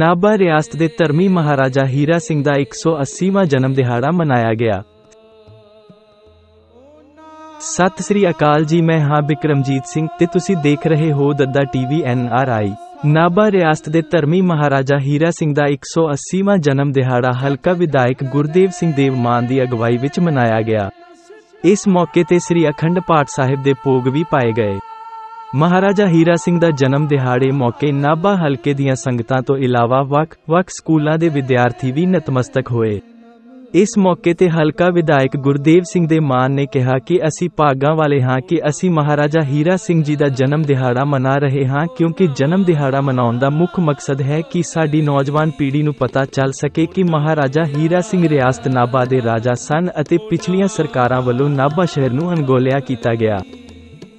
नाभा रियासत के धर्मी महाराजा हीरा सिंह का 180वां जन्म दिहाड़ा मनाया गया। सत श्री अकाल जी, मैं हाँ विक्रमजीत सिंह ते तुसी देख रहे हो दद्दा टीवी NRI। नाभा रियासत के धर्मी महाराजा हीरा सिंह का 180वां जन्म दिहाड़ा हलका विधायक गुरदेव सिंह देवमान की अगवाई विच मनाया गया। इस मौके ते श्री अखंड पाठ साहिब के भोग भी पाए गए। महाराजा हीरा सिंह का जन्म दिहाड़े मौके नाभा हलके दीयां संगतां तो इलावा वख-वख स्कूलों के विद्यार्थी भी नतमस्तक होए। इस मौके ते हलका विधायक गुरदेव सिंह दे मान ने कहा कि असी भागां वाले हाँ कि असी महाराजा हीरा सिंह जी का जन्म दिहाड़ा मना रहे हाँ, क्योंकि जन्म दिहाड़ा मनाउण दा मुख मकसद है कि साडी नौजवान पीढ़ी नूं पता चल सके कि महाराजा हीरा सिंह रियासत नाभा दे राजा सन अते पिछलियां सरकारां वल्लों नाभा शहर नूं अणगौलिया कीता गया।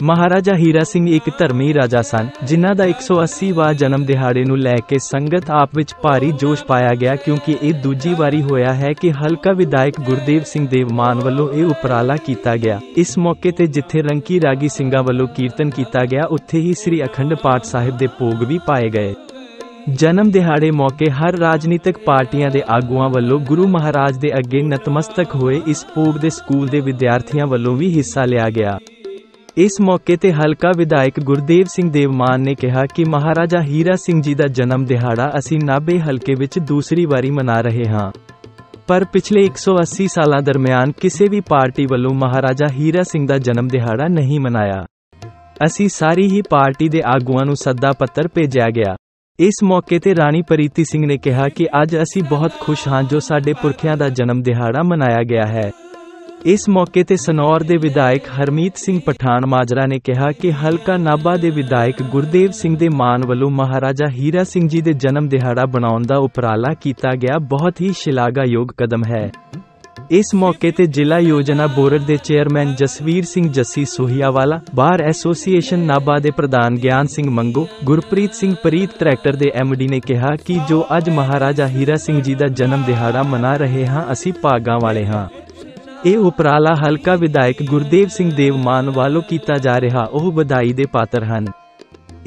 महाराजा हीरा सिंह एक धर्मी राजा सन जिन्हां दा 180वां जन्म दिहाड़े नूं लैके संगत आप विच भारी जोश पाया गया, क्योंकि ये दूजी बारी होया है कि हलका विधायक गुरदेव सिंह देवमान वल्लों ये उपराला किया गया। इस मौके ते जिथे रंकी रागी सिंघां वल्लों कीर्तन किया गया, उत्थे ही श्री अखंड पाठ साहिब के भोग भी पाए गए। जन्म दिहाड़े मौके हर राजनीतिक पार्टियां दे आगूआं वल्लों गुरु महाराज दे अगे नतमस्तक होए। इस भोग दे स्कूल दे विद्यार्थियां वल्लों भी हिस्सा लिया गया। इस मौके ते हलका विधायक गुरदेव सिंह देवमान ने कहा कि महाराजा हीरा सिंह जी का जन्म दिहाड़ा असी नाभे हलके विच दूसरी बारी मना रहे हाँ, पर पिछले 180 साल दरमियान किसी भी पार्टी वालों महाराजा हीरा सिंह का जन्म दिहाड़ा नहीं मनाया। असी सारी ही पार्टी के आगुआं नूं सदा पत्र भेजा गया। इस मौके ते राणी प्रीति सिंह ने कहा कि अज असी बहुत खुश हाँ जो साडे पुरखियां का जन्म दिहाड़ा मनाया गया है। इस मौके ते सनौर दे विधायक हरमीत सिंह पठान माजरा ने कहा कि हलका नाभा दे विधायक गुरदेव सिंह दे मान वल्लों महाराजा हीरा सिंह जी दे जन्म दिहाड़ा बनाउण दा उपराला कीता गया बहुत ही शलाघायोग कदम है। इस मौके ते जिला योजना बोर्ड दे chairman Jasvir Singh Jassi Sohiyawala, bar association Nabha दे प्रधान ज्ञान सिंह मंगो, गुरप्रीत सिंह प्रीत ट्रैक्टर दे MD ने कहा कि जो अज महाराजा हीरा सिंह जी का जन्म दिहाड़ा मना रहे हाँ असी भागां वाले हाँ। ये उपराला हलका विधायक गुरदेव सिंह देवमान वालों किया जा रहा वह बधाई दे पात्र हैं।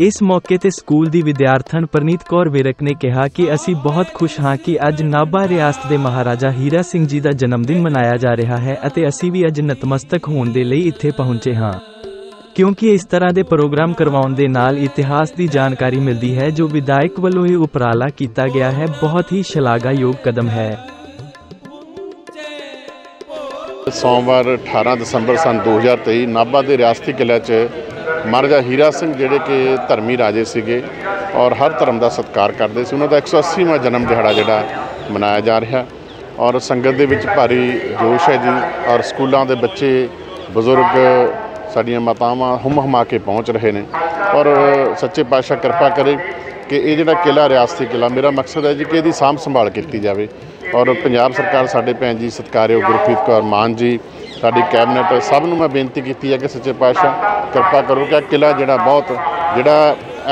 इस मौके ते स्कूल की विद्यार्थन परनीत कौर विरक ने कहा कि असी बहुत खुश हाँ कि अज नाभा रियासत के महाराजा हीरा सिंह जी का जन्मदिन मनाया जा रहा है अते असी भी अज नतमस्तक होने दे लई इत्थे पहुंचे हाँ, क्योंकि इस तरह के प्रोग्राम करवाउण दे नाल इतिहास की जानकारी मिलती है। जो विधायक वालों ये उपराला किया गया है बहुत ही शलाघायोग कदम है। सोमवार 18 ਦਸੰਬਰ सन 2023 नाभा के रियासती किले महाराजा हीरा सिंह जोड़े कि धर्मी राजे से और हर धर्म का सत्कार करते सी, उन्होंने 180वां जन्म दिहाड़ा जोड़ा मनाया जा रहा और संगत दे विच भारी जोश है जी। और स्कूलों के बच्चे बजुर्ग साड़ियां मातावां हुम हुमा के पहुँच रहे हैं और सच्चे पातशाह कृपा करे कि ये जोड़ा किला रियासती किला मेरा मकसद है जी कि इसकी सांभ संभाल की जाए। और पंजाब सरकार साढ़े भैन जी सत्कारयोग गुरप्रीत कौर मान जी साड़ी कैबिनेट सबनों मैं बेनती की है कि सच्चे पातशाह कृपा करो कि किला जोड़ा बहुत जोड़ा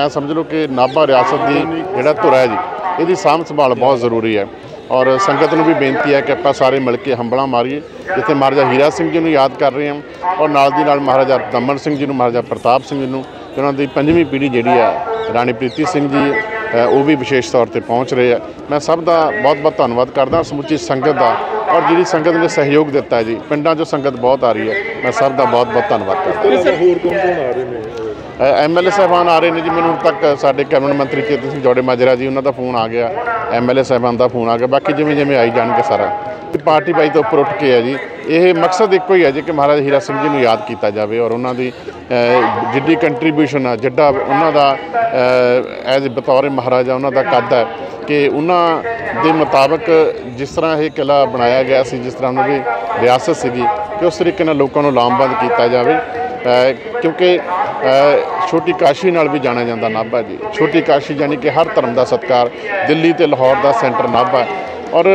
ऐ समझ लो कि नाभा रियासत की जोड़ा धुर है जी, ये सांभ संभाल बहुत जरूरी है। और संगत में भी बेनती है कि आप सारे मिल के हंबला मारीए जिते महाराजा हीरा सिंह जी को याद कर रहे हैं और नाल दी नाल महाराजा दमन सिंह जी, महाराजा प्रताप सिंह जी, उन्हों की 5वीं पीढ़ी जी है राणी प्रीति सिंह जी वो भी विशेष तौर पर पहुँच रहे हैं। मैं सब का बहुत बहुत धन्यवाद करता समुची संगत का और जी संगत ने सहयोग दिता है जी, पिंडा चो संगत बहुत आ रही है, मैं सब का बहुत बहुत धन्यवाद करता। MLA साहबान आ रहे हैं जी, मैं हूँ तक साढ़े कैबिनेट मंत्री चेतन सिंह जोड़े माजरा जी उन्होंने फोन आ गया, MLA साहबान का फोन आ गया, बाकी जिमें जिमें आई जाएंगे सारा पार्टी बाई तो उपर उठ के है जी। ये मकसद एको ही है जी कि महाराजा हीरा सिंह जी को याद किया जाए और उन्होंने जिड्डी कंट्रीब्यूशन है जिड्डा उन्होंने एज बतौर महाराजा उन्होंने कद है कि उन्होंने के मुताबिक जिस तरह ये किला बनाया गया सी, जिस तरह उन्होंने रियासत सीगी कि उस तरीके नाल लोगों को लामबंद किया जाए। क्योंकि छोटी काशी नाल भी जाना जाता नाभा जी, छोटी काशी यानी कि हर धर्म का सत्कार, दिल्ली तो लाहौर का सेंटर नाभा और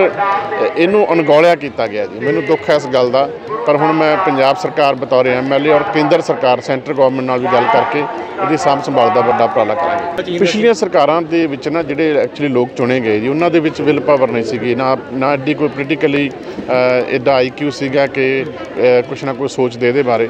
इनू अणगौलिया किया गया जी। मैनू दुख है इस गल का, पर हुण मैं पंजाब सरकार बतौर MLA और केंद्र सरकार सेंटर गौरमेंट नाल भी गल करके इसकी सांभ संभाल का वड्डा उपराला करांगे। पिछलियां सरकारां दे विच ना जिहड़े एक्चुअली लोग चुने गए जी उन्हां दे विच विल पावर नहीं सीगी, ना एडी कोई पोलिटिकली एडा IQ सीगा कि कुछ ना कुछ सोच दे बारे,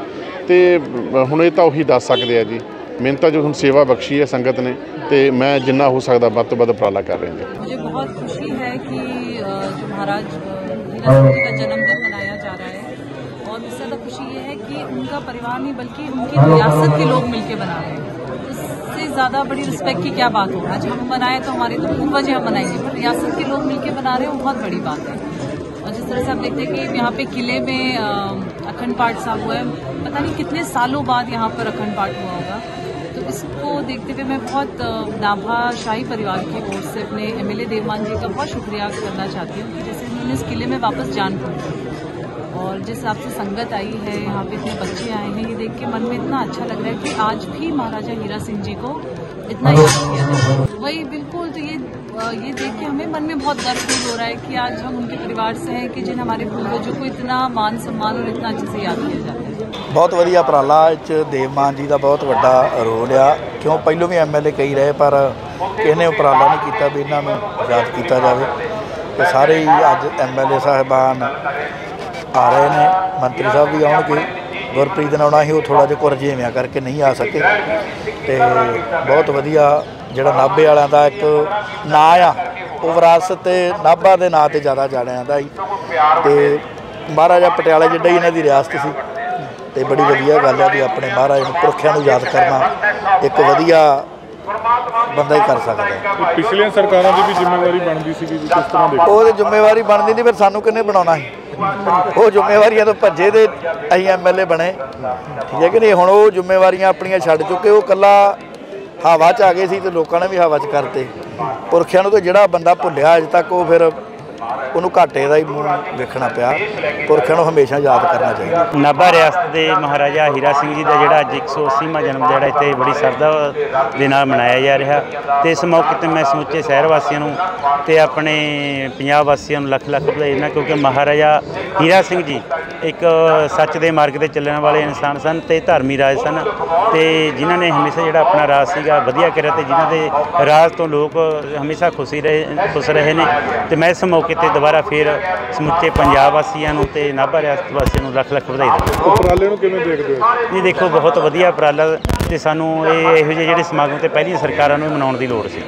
तो हुण इह तां उही दस सकदे आ जी मेहनता जो हम सेवा बख्शी है संगत ने तो मैं जिन्ना हो सकता बद तो बद उपराला कर रहे हैं। मुझे बहुत खुशी है कि जो महाराज का जन्मदिन मनाया जा रहा है और इससे ज़्यादा खुशी ये है कि उनका परिवार नहीं बल्कि उनकी रियासत के लोग मिलकर बना रहे हैं। इससे ज़्यादा बड़ी रिस्पेक्ट की क्या बात होगा। जब हम मनाएं तो हमारे तो पूर्वज हम मनाएंगे पर रियासत के लोग मिलकर बना रहे हैं, बहुत बड़ी बात है। और जिस तरह से आप देखते हैं कि यहाँ पे किले में अखंड पाठ साहब हुआ है, पता नहीं कितने सालों बाद यहाँ पर अखंड पाठ हुआ होगा, तो इसको देखते हुए मैं बहुत नाभा शाही परिवार की ओर से अपने एमएलए देवमान जी का बहुत शुक्रिया करना चाहती हूँ कि जैसे उन्होंने इस किले में वापस जान पड़ी और जिस हिसाब से संगत आई है, यहाँ पे इतने बच्चे आए हैं, ये देख के मन में इतना अच्छा लग रहा है कि आज भी महाराजा हीरा सिंह जी को इतना याद किया था। वही बिल्कुल, तो ये देख के हमें मन में बहुत गर्व फील हो रहा है कि आज हम उनके परिवार से हैं कि जिन हमारे पूर्वजों को इतना मान सम्मान और इतना अच्छे से याद किया जाता है। बहुत वधिया उपराला देवमान जी का बहुत वड्डा रोल आ, क्यों पहलों भी एमएलए कई रहे पर इन्हें उपराला नहीं किया भी इन्हों याद किया जाए। तो सारे ही अज एमएलए साहबान आ रहे हैं, मंत्री साहब भी आने, गुरप्रीत ने आना ही वो थोड़ा जिहा कुरजेव्या करके नहीं आ सके। तो बहुत वधिया जिहड़ा नाभे वालों का एक नाँ आ, वो विरासत नाभा के नाँ से ज़्यादा जाने आता ही, तो महाराजा पटियाला जिहड़ा इन्हां दी रियासत सी, तो बड़ी वधिया गल है भी अपने महाराज पुरखियां नूं याद करना एक वधिया बंदा ही कर सकता है। पिछलियां सरकारां दी भी जिम्मेवारी बनदी सी कि किस तरह देखो वो जिम्मेवारी बनदी नहीं, फिर सानू किन्ने बनाउणा है। वो जिम्मेवारियां तो भजे दे असीं एमएलए बने, ठीक है कि नहीं। हुण वो जिम्मेवारियां अपनियां छड्ड चुके, वो कला हवा च आ गए सी, तो लोकां ने भी हवा च करते। पुरखियां नूं तो जिहड़ा बंदा भुलिया अज तक, वो फिर उन्होंने घाटे का ही मूँह देखना पिया। पुरखियां हमेशा याद करना चाहिए। नाभा रियासत के महाराजा हीरा सिंह जी का जोड़ा अज 180वां जन्म दिहाड़ा इतने बड़ी श्रद्धा के नाल मनाया जा रहा। तो इस मौके पर मैं समूचे शहर वासियों तो अपने पंजाब वासियों लख लख बधाई, क्योंकि महाराजा हीरा सिंह जी एक सच के मार्ग पर चलने वाले इंसान सन, तो धर्मी राज सन, तो जिन्हों ने हमेशा जोड़ा अपना राज सीगा वधिया करिया, तो जिन्होंने राज तो लोग हमेशा खुश रहे हैं। तो मैं इस मौके पर दोबारा फिर समुचे पंजाब वासियों तो नाभा रियासत वासियों लख लख बधाई। उपराले किवें देखदे हो जी? देखो बहुत वधिया उपराला, तो सानू ये इहो जिहे समागम तो पहली सरकारों नूं मनाउण दी लोड़ सी।